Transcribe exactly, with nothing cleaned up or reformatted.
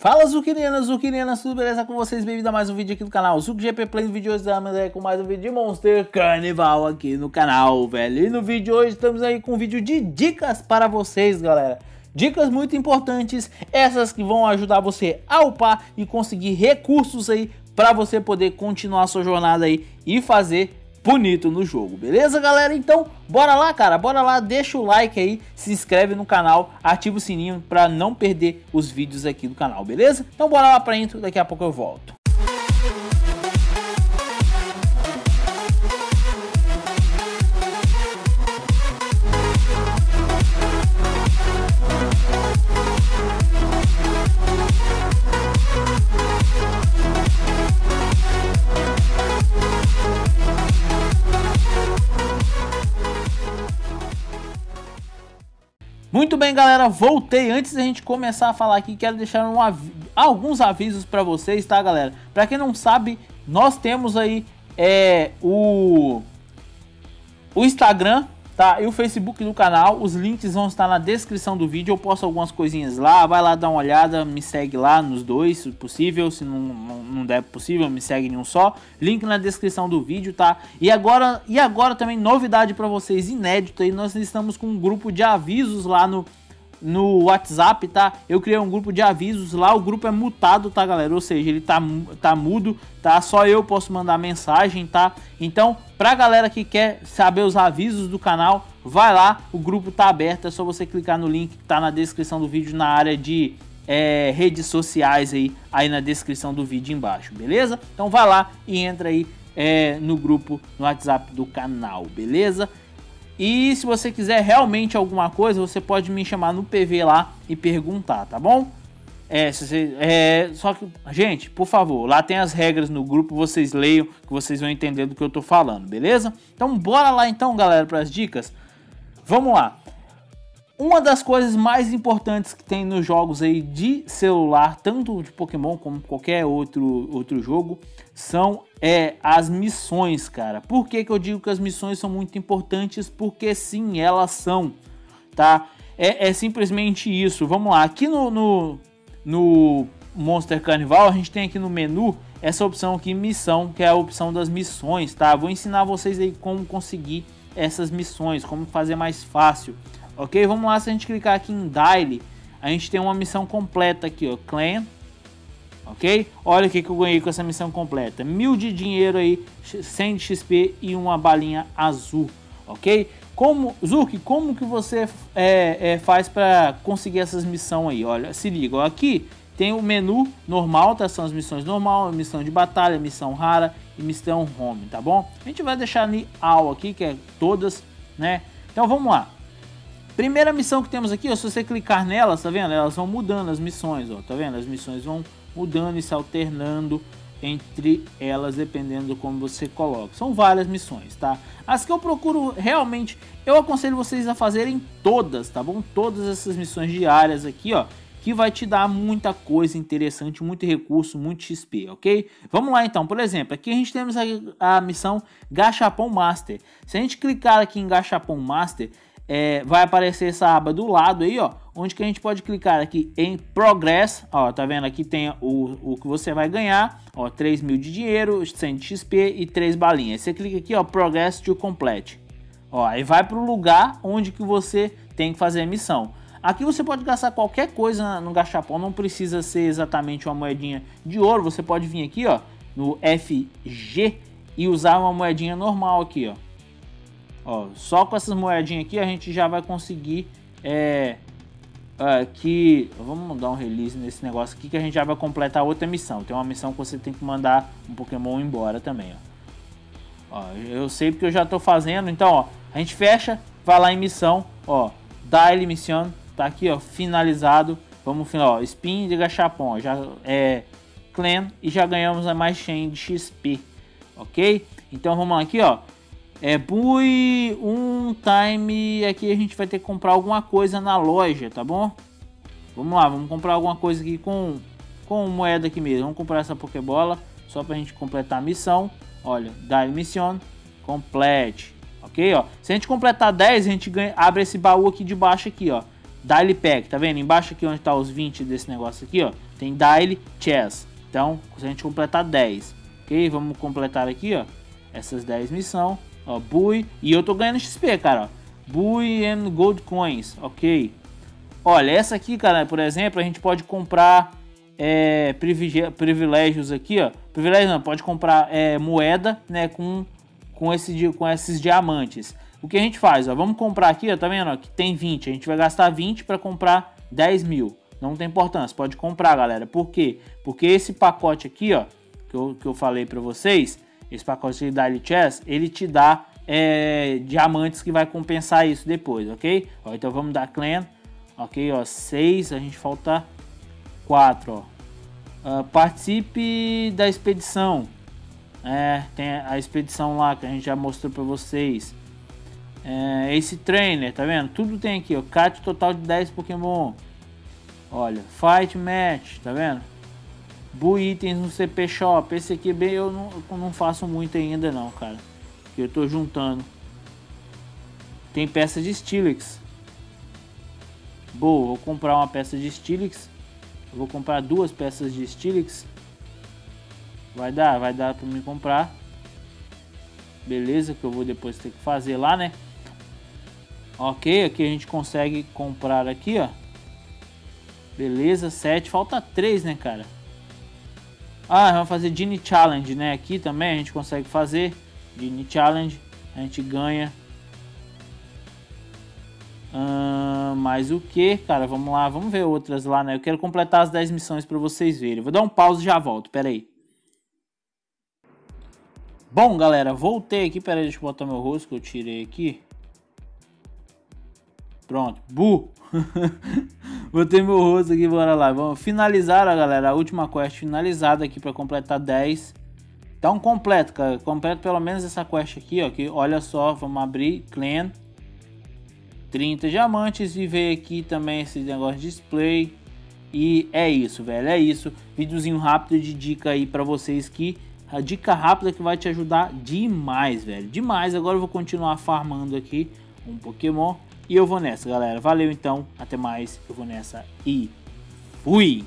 Fala Zurkirianas, Zurkirianas, tudo beleza com vocês? Bem-vindo a mais um vídeo aqui do canal ZurkGP Play. No vídeo hoje estamos aí com mais um vídeo de Monster Carnival aqui no canal, velho. E no vídeo hoje estamos aí com um vídeo de dicas para vocês, galera. Dicas muito importantes, essas que vão ajudar você a upar e conseguir recursos aí para você poder continuar a sua jornada aí e fazer bonito no jogo, beleza, galera? Então, bora lá, cara, bora lá, deixa o like aí, se inscreve no canal, ativa o sininho para não perder os vídeos aqui do canal, beleza? Então bora lá pra intro, daqui a pouco eu volto. Muito bem, galera, voltei. Antes da gente começar a falar aqui, quero deixar um av- alguns avisos para vocês, tá, galera? Para quem não sabe, nós temos aí é, o, o Instagram, tá? E o Facebook do canal. Os links vão estar na descrição do vídeo. Eu posto algumas coisinhas lá, vai lá dar uma olhada, me segue lá nos dois, se possível. Se não, não, não der possível, me segue em um só. Link na descrição do vídeo, tá? E agora, e agora também novidade para vocês, inédito aí, nós estamos com um grupo de avisos lá no no WhatsApp, tá? Eu criei um grupo de avisos lá, o grupo é mutado, tá, galera? Ou seja, ele tá, tá mudo, tá? Só eu posso mandar mensagem, tá? Então, pra galera que quer saber os avisos do canal, vai lá, o grupo tá aberto, é só você clicar no link que tá na descrição do vídeo, na área de é, redes sociais aí, aí na descrição do vídeo embaixo, beleza? Então vai lá e entra aí é, no grupo, no WhatsApp do canal, beleza? E se você quiser realmente alguma coisa, você pode me chamar no P V lá e perguntar, tá bom? É, se você, é, só que, gente, por favor, lá tem as regras no grupo, vocês leiam, que vocês vão entender do que eu tô falando, beleza? Então bora lá então, galera, para as dicas. Vamos lá. Uma das coisas mais importantes que tem nos jogos aí de celular, tanto de Pokémon como qualquer outro, outro jogo, são é, as missões, cara. Por que que eu digo que as missões são muito importantes? Porque sim, elas são, tá? É, é simplesmente isso. Vamos lá, aqui no, no, no Monster Carnival, a gente tem aqui no menu essa opção aqui, missão, que é a opção das missões, tá? Vou ensinar vocês aí como conseguir essas missões, como fazer mais fácil. Ok, vamos lá, se a gente clicar aqui em Daily, a gente tem uma missão completa aqui, ó, Clan, ok? Olha o que que eu ganhei com essa missão completa, mil de dinheiro aí, cem de X P e uma balinha azul, ok? Como, Zurk, como que você é, é, faz para conseguir essas missões aí? Olha, se liga, ó, aqui tem o menu normal, tá? São as missões normal, missão de batalha, missão rara e missão home, tá bom? A gente vai deixar ali all aqui, que é todas, né? Então vamos lá. Primeira missão que temos aqui, ó, se você clicar nelas, tá vendo? Elas vão mudando as missões, ó, tá vendo? As missões vão mudando e se alternando entre elas, dependendo de como você coloca. São várias missões, tá? As que eu procuro realmente, eu aconselho vocês a fazerem todas, tá bom? Todas essas missões diárias aqui, ó, que vai te dar muita coisa interessante, muito recurso, muito X P, ok? Vamos lá então, por exemplo, aqui a gente temos a, a missão Gashapon Master. Se a gente clicar aqui em Gashapon Master, É, vai aparecer essa aba do lado aí, ó, onde que a gente pode clicar aqui em Progress, ó, tá vendo? Aqui tem o, o que você vai ganhar, ó, três mil de dinheiro, cem de X P e três balinhas. Você clica aqui, ó, Progress to Complete, ó, aí vai pro lugar onde que você tem que fazer a missão. Aqui você pode gastar qualquer coisa no Gashapon, não precisa ser exatamente uma moedinha de ouro, você pode vir aqui, ó, no F G e usar uma moedinha normal aqui, ó. Ó, só com essas moedinhas aqui a gente já vai conseguir é, aqui, vamos mandar um release nesse negócio aqui que a gente já vai completar outra missão. Tem uma missão que você tem que mandar um Pokémon embora também, ó. Ó, eu sei porque eu já tô fazendo, então ó, a gente fecha, vai lá em missão, ó, Daily Mission, tá aqui ó, finalizado. Vamos final, ó, Spin de Gashapon, já é Clan e já ganhamos a mais cem de X P, ok? Então vamos lá aqui ó. É, por um time aqui a gente vai ter que comprar alguma coisa na loja, tá bom? Vamos lá, vamos comprar alguma coisa aqui com, com moeda aqui mesmo. Vamos comprar essa Pokébola só pra gente completar a missão. Olha, Daily Mission, complete, ok? Ó, se a gente completar dez, a gente ganha, abre esse baú aqui de baixo aqui, ó. Daily Pack, tá vendo? Embaixo aqui onde tá os vinte desse negócio aqui, ó, tem Daily Chess. Então, se a gente completar dez, ok? Vamos completar aqui, ó, essas dez missão, ó, Bui. E eu tô ganhando X P, cara, ó. Bui and Gold Coins, ok? Olha, essa aqui, cara, por exemplo, a gente pode comprar é, privilégios aqui, ó. Privilégios não, pode comprar é, moeda, né, com, com, esse, com esses diamantes. O que a gente faz, ó, vamos comprar aqui, ó, tá vendo, ó, que tem vinte, a gente vai gastar vinte para comprar dez mil. Não tem importância, pode comprar, galera. Por quê? Porque esse pacote aqui, ó, que eu, que eu falei para vocês, esse pacote de Daily Chess, ele te dá é, diamantes que vai compensar isso depois, ok? Ó, então vamos dar clan, ok, ó, seis, a gente falta quatro, ó. Uh, participe da expedição, é, tem a expedição lá que a gente já mostrou para vocês. É, esse trainer, tá vendo? Tudo tem aqui, ó. Cate total de dez Pokémon. Olha, Fight Match, tá vendo? Bui itens no C P Shop. Esse aqui bem eu não, eu não faço muito ainda não, cara. Que eu tô juntando. Tem peça de Stilix. Boa, vou comprar uma peça de Stilix. Eu vou comprar duas peças de Stilix. Vai dar, vai dar pra mim comprar. Beleza, que eu vou depois ter que fazer lá, né? Ok, aqui a gente consegue comprar aqui, ó. Beleza, sete, falta três, né, cara? Ah, vamos fazer Genie Challenge, né? Aqui também a gente consegue fazer Genie Challenge. A gente ganha hum, mais o que, cara? Vamos lá, vamos ver outras lá, né? Eu quero completar as dez missões pra vocês verem. Eu vou dar um pause e já volto, pera aí. Bom, galera, voltei aqui. Pera aí, deixa eu botar meu rosto que eu tirei aqui. Pronto, bu! Botei meu rosto aqui, bora lá. Vamos finalizar, ó, galera, a última quest finalizada aqui para completar dez. Então completo, cara. Completo pelo menos essa quest aqui, ó. Que, olha só, vamos abrir clan. trinta diamantes e veio aqui também esse negócio de display. E é isso, velho, é isso. Videozinho rápido de dica aí para vocês que... A dica rápida que vai te ajudar demais, velho. Demais. Agora eu vou continuar farmando aqui um Pokémon. E eu vou nessa, galera. Valeu, então. Até mais. Eu vou nessa e fui!